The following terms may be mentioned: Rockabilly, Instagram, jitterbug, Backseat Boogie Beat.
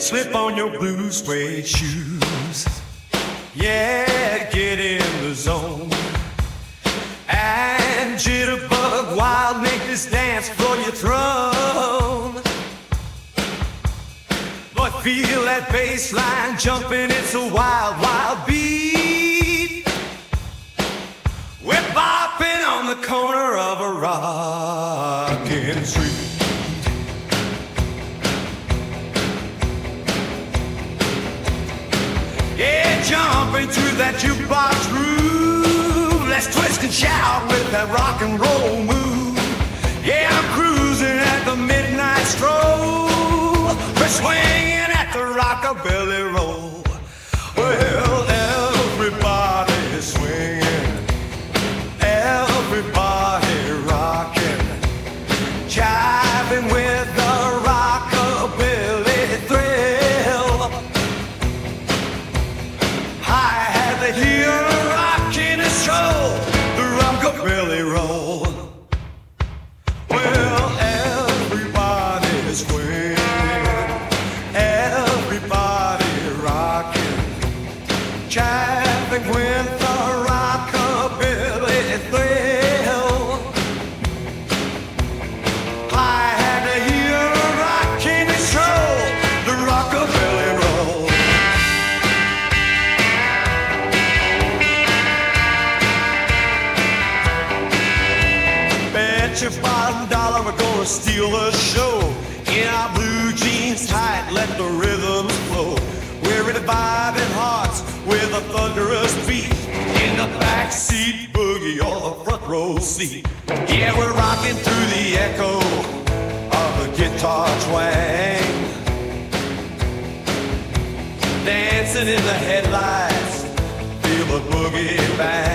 Slip on your blue suede shoes. Yeah, get in the zone and jitterbug wild, make this dance for your throne. But feel that bass line jumping, it's a wild, wild beat. We're bopping on the corner of a rockin' street. Jump into that jukebox groove. Let's twist and shout with that rock and roll move. Yeah, I'm cruising at the midnight stroll. We're swinging at the rockabilly roll. Well, everybody is swinging, everybody rocking, jiving with the rockabilly thrill. Here rockin' a stroll, the rockabilly roll. Well, everybody is swinging, everybody rockin', jiving with the rockabilly thrill. I had to hear rockin' a stroll, the rockabilly roll. Your $5 we're gonna steal the show. In our blue jeans tight, let the rhythm flow. We're reviving hearts with a thunderous beat. In the backseat boogie or the front row seat. Yeah, we're rocking through the echo of the guitar twang. Dancing in the headlights, feel the boogie bang.